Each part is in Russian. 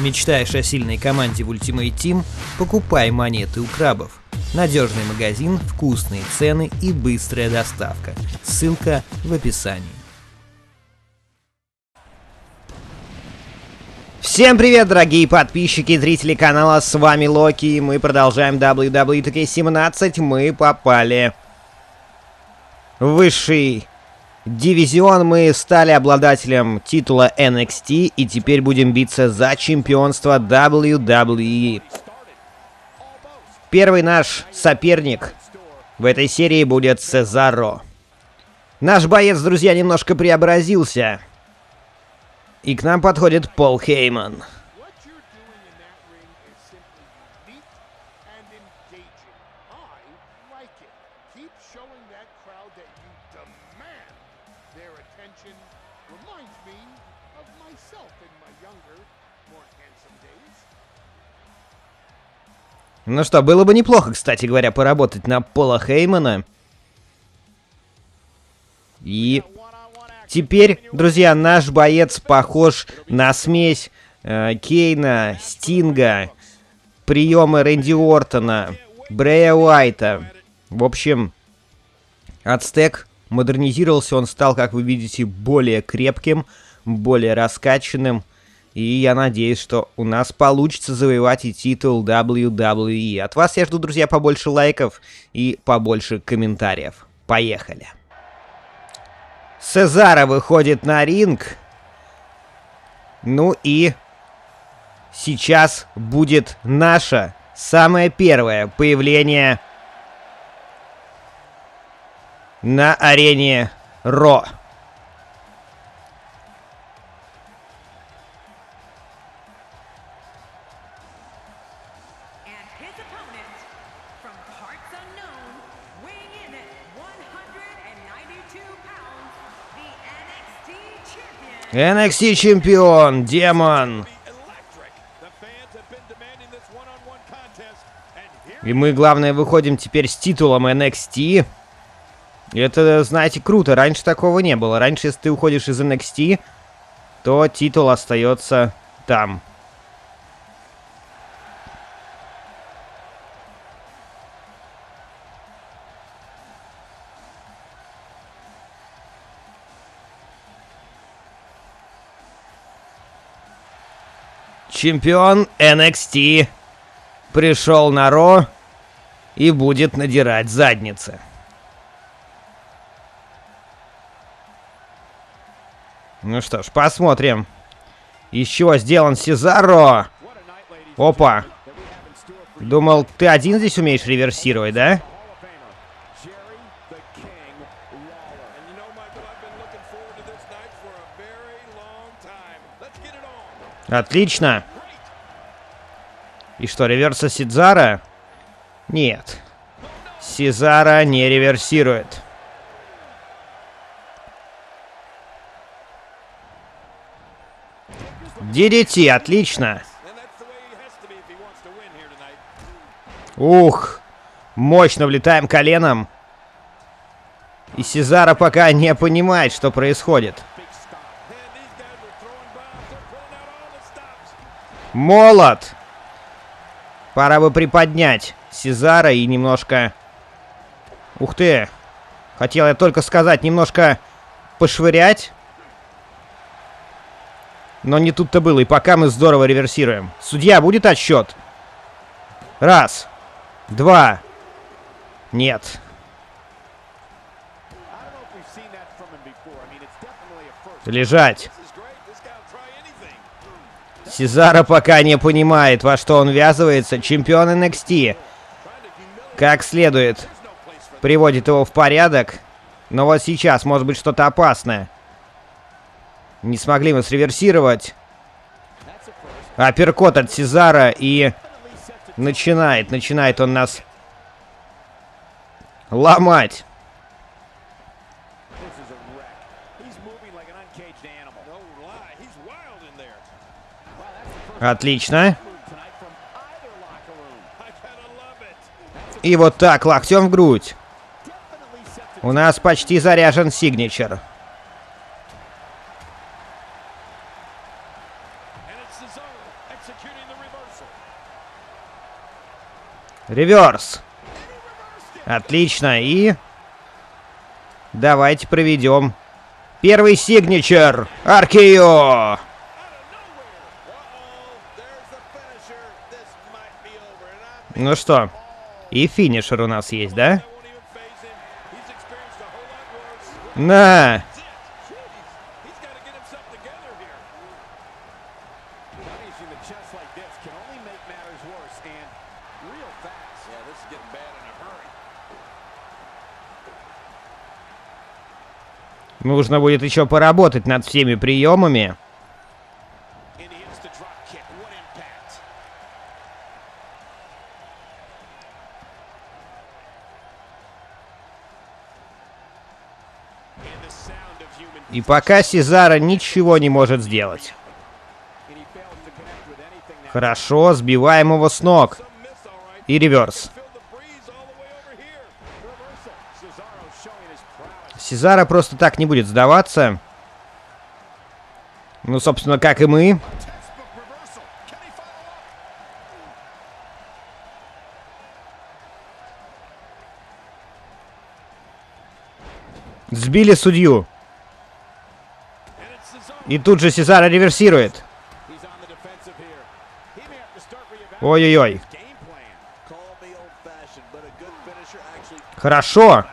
Мечтаешь о сильной команде в Ultimate Team? Покупай монеты у крабов. Надежный магазин, вкусные цены и быстрая доставка. Ссылка в описании. Всем привет, дорогие подписчики и зрители канала, с вами Локи, и мы продолжаем WWE 2K17, мы попали в высший дивизион, мы стали обладателем титула NXT, и теперь будем биться за чемпионство WWE. Первый наш соперник в этой серии будет Сезаро. Наш боец, друзья, немножко преобразился. И к нам подходит Пол Хейман. Ну что, было бы неплохо, кстати говоря, поработать на Пола Хеймана. И теперь, друзья, наш боец похож на смесь Кейна, Стинга, приемы Рэнди Ортона, Брея Уайта. В общем, Ацтек модернизировался, он стал, как вы видите, более крепким, более раскачанным. И я надеюсь, что у нас получится завоевать и титул WWE. От вас я жду, друзья, побольше лайков и побольше комментариев. Поехали! Сезаро выходит на ринг. Ну и сейчас будет наше самое первое появление на арене Ро. NXT чемпион, Демон. И мы, главное, выходим теперь с титулом NXT. Это, знаете, круто. Раньше такого не было. Раньше, если ты уходишь из NXT, то титул остается там. Чемпион NXT пришел на Ро и будет надирать задницы. Ну что ж, посмотрим, из чего сделан Сезаро. Опа. Думал, ты один здесь умеешь реверсировать, да? Отлично. И что, реверса Сезаро? Нет. Сезаро не реверсирует. DDT, отлично. Ух, мощно влетаем коленом. И Сезаро пока не понимает, что происходит. Молот. Пора бы приподнять Сезаро и немножко... Ух ты! Хотел я только сказать, немножко пошвырять. Но не тут-то было, и пока мы здорово реверсируем. Судья, будет отсчет? Раз. Два. Нет. Лежать. Сезаро пока не понимает, во что он ввязывается. Чемпион NXT как следует приводит его в порядок. Но вот сейчас может быть что-то опасное. Не смогли мы среверсировать. Апперкот от Сезаро, и начинает он нас ломать. Отлично. И вот так, локтем в грудь. У нас почти заряжен сигничер. Реверс. Отлично. И давайте проведем первый сигничер. RKO. Ну что, и финишер у нас есть, да? На! Нужно будет еще поработать над всеми приемами. И пока Сезаро ничего не может сделать. Хорошо, сбиваем его с ног. И реверс. Сезаро просто так не будет сдаваться. Ну, собственно, как и мы. Сбили судью. И тут же Сезаро реверсирует. Ой-ой-ой. Хорошо.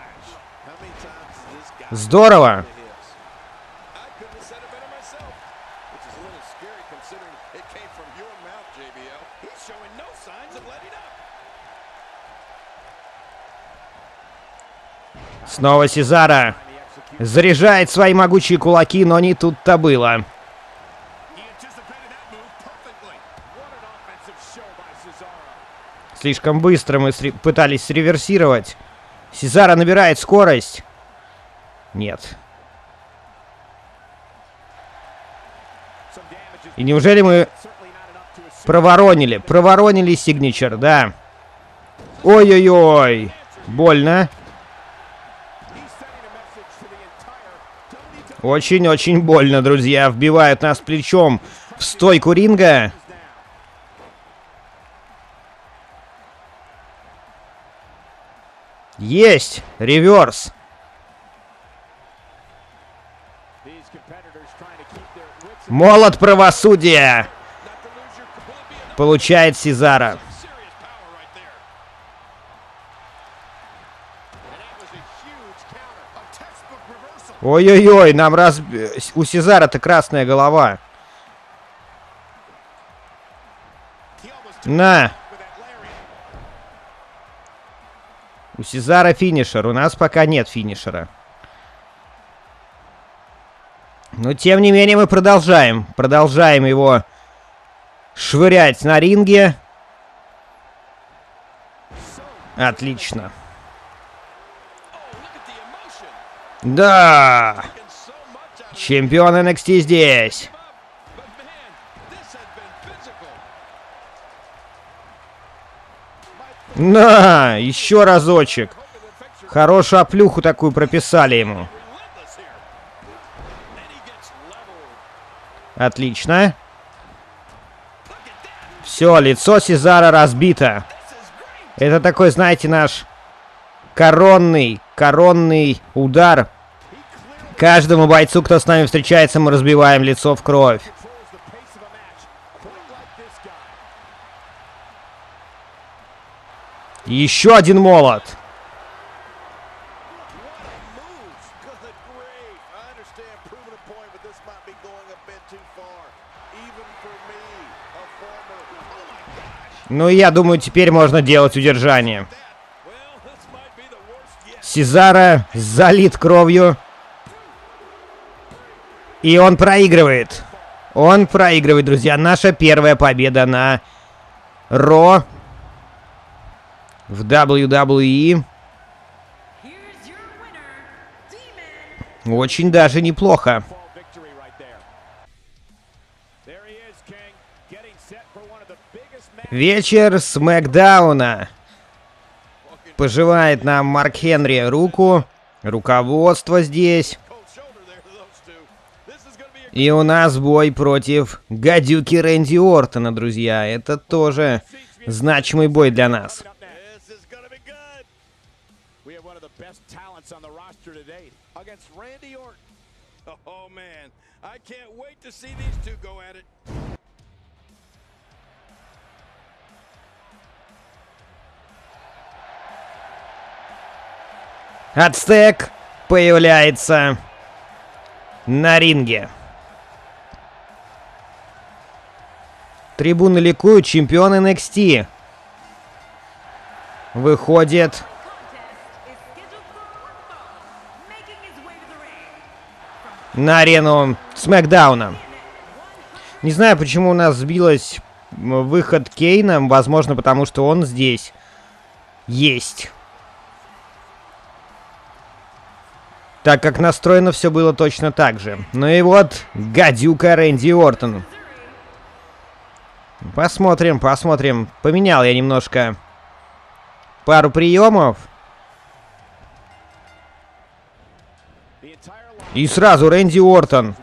Здорово. Снова Сезаро заряжает свои могучие кулаки, но не тут-то было. Слишком быстро мы пытались среверсировать. Сезаро набирает скорость. Нет. И неужели мы проворонили? Проворонили сигничер, да. Ой-ой-ой. Больно. Очень-очень больно, друзья. Вбивают нас плечом в стойку ринга. Есть! Реверс. Молот правосудия! Получает Сезаро. Ой-ой-ой, нам раз... У Сезаро-то красная голова. На! У Сезаро финишер. У нас пока нет финишера. Но, тем не менее, мы продолжаем. Продолжаем его швырять на ринге. Отлично. Да! Чемпион NXT здесь. На! Еще разочек. Хорошую оплюху такую прописали ему. Отлично. Все, лицо Сезаро разбито. Это такой, знаете, наш коронный удар. Каждому бойцу, кто с нами встречается, мы разбиваем лицо в кровь. Еще один молот. Ну, я думаю, теперь можно делать удержание. Сезаро залит кровью. И он проигрывает. Он проигрывает, друзья. Наша первая победа на Ро в WWE. Очень даже неплохо. Вечер Смэкдауна. Пожимает нам Марк Хенри руку. Руководство здесь. И у нас бой против гадюки Рэнди Ортона, друзья. Это тоже значимый бой для нас. Ацтек появляется на ринге. Трибуны ликуют, чемпион NXT выходит на арену Смэкдауна. Не знаю, почему у нас сбилась выход Кейна. Возможно, потому что он здесь есть. Так как настроено все было точно так же. Ну и вот гадюка Рэнди Ортон. Посмотрим, посмотрим. Поменял я немножко пару приемов. И сразу Рэнди Ортон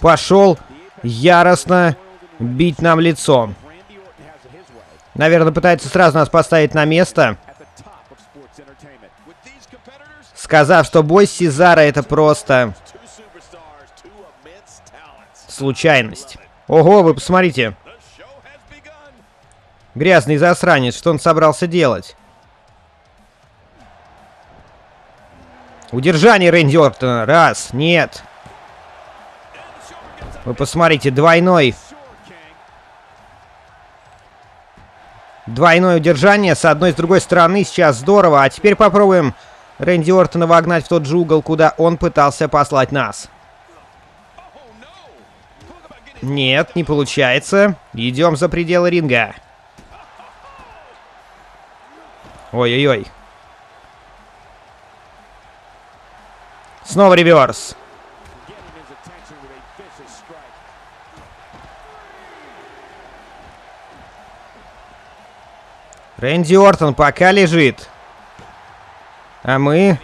пошел яростно бить нам лицо. Наверное, пытается сразу нас поставить на место, сказав, что бой с Сезаро — это просто случайность. Ого, вы посмотрите. Грязный засранец, что он собрался делать? Удержание Рэнди Ортона. Раз, нет. Вы посмотрите, двойной. Двойное удержание с одной и с другой стороны. Сейчас здорово. А теперь попробуем Рэнди Ортона вогнать в тот же угол, куда он пытался послать нас. Нет, не получается. Идем за пределы ринга. Ой-ой-ой. Снова реверс. Рэнди Ортон пока лежит. А мы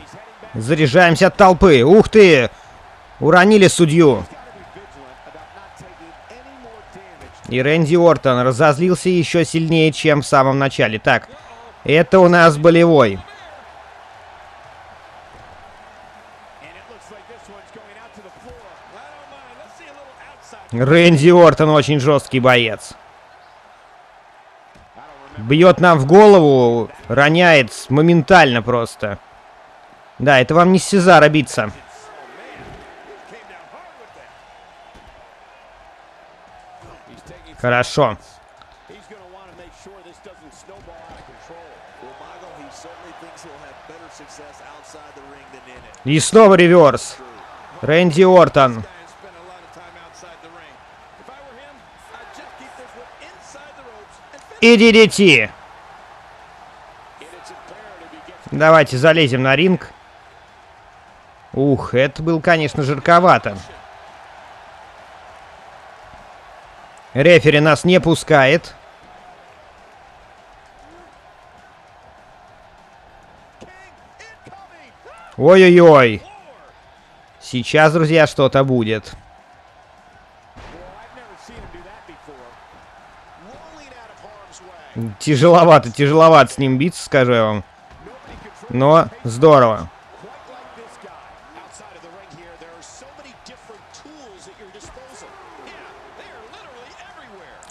заряжаемся от толпы. Ух ты! Уронили судью. И Рэнди Ортон разозлился еще сильнее, чем в самом начале. Так, это у нас болевой. Рэнди Ортон очень жесткий боец. Бьет нам в голову, роняет моментально просто. Да, это вам не Сезаро биться. Хорошо. И снова реверс. Рэнди Ортон. И DDT. Давайте залезем на ринг. Ух, это был, конечно, жарковато. Рефери нас не пускает. Ой-ой-ой. Сейчас, друзья, что-то будет. Тяжеловато, тяжеловато с ним биться, скажу я вам. Но здорово.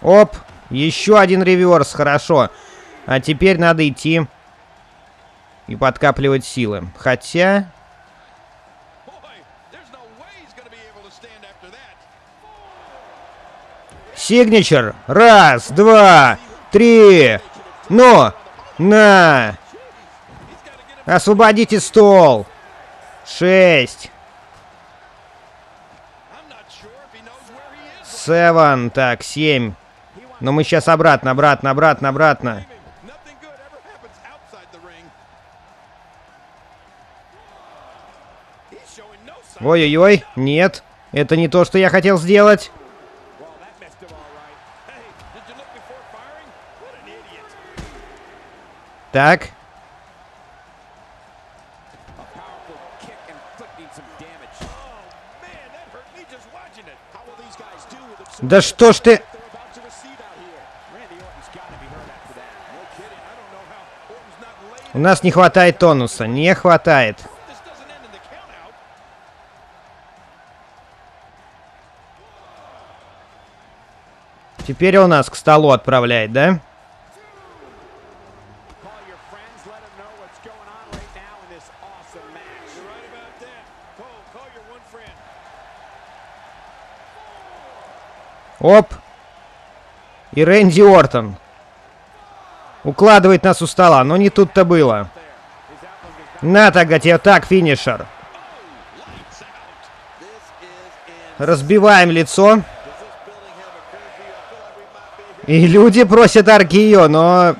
Оп, еще один реверс, хорошо. А теперь надо идти и подкапливать силы. Хотя... Сигничер. Раз, два... Три. Ну. На. Освободите стол. 6. 7. Так, 7. Но мы сейчас обратно, обратно, обратно, обратно. Ой-ой-ой. Нет. Это не то, что я хотел сделать. Так. Да что ж ты... У нас не хватает тонуса, не хватает. Теперь он нас к столу отправляет, да? Оп. И Рэнди Ортон укладывает нас у стола, но не тут-то было. На, тогда тебе так, финишер. Разбиваем лицо. И люди просят Аркио, но...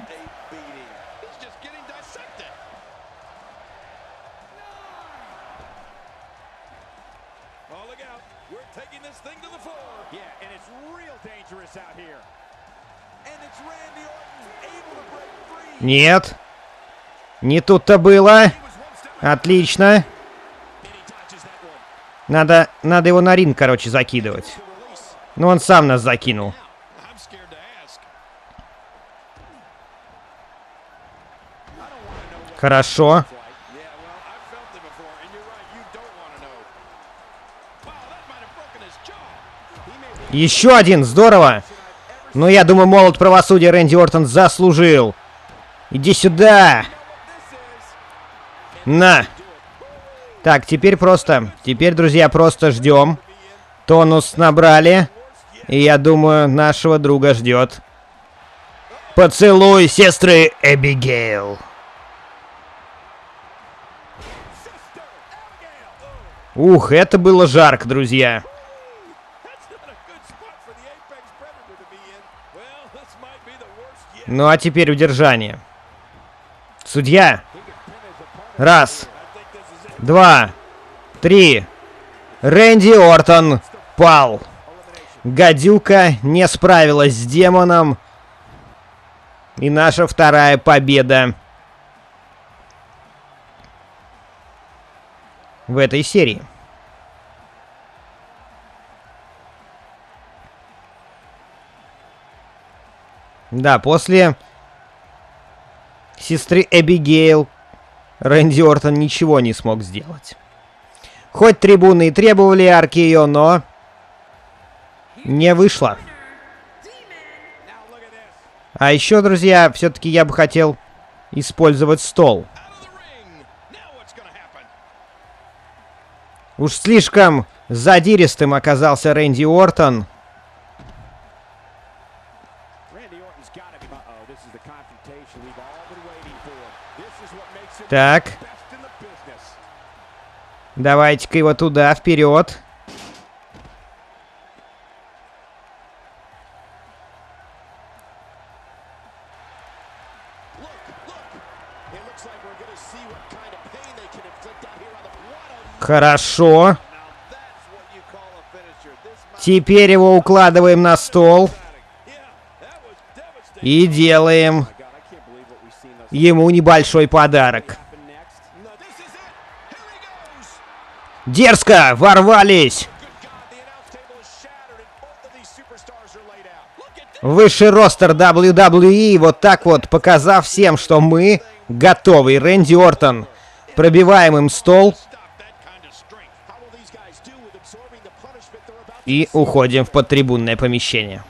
Нет. Не тут-то было. Отлично. Надо его на ринг, короче, закидывать. Но он сам нас закинул. Хорошо. Еще один. Здорово. Но я думаю, молот правосудия Рэнди Ортон заслужил. Иди сюда! На! Так, теперь просто... Теперь, друзья, просто ждем. Тонус набрали. И я думаю, нашего друга ждет. Поцелуй сестры Эбигейл. Ух, это было жарко, друзья. Ну а теперь удержание. Судья. Раз. Два. Три. Рэнди Ортон пал. Гадюка не справилась с демоном. И наша вторая победа в этой серии. Да, после сестры Эбигейл Рэнди Ортон ничего не смог сделать. Хоть трибуны и требовали RKO, но не вышло. А еще, друзья, все-таки я бы хотел использовать стол. Уж слишком задиристым оказался Рэнди Ортон. Так. Давайте-ка его туда, вперед. Хорошо. Теперь его укладываем на стол. И делаем ему небольшой подарок. Дерзко ворвались. Высший ростер WWE, вот так вот, показав всем, что мы готовы. Рэнди Ортон пробиваем им стол. И уходим в подтрибунное помещение.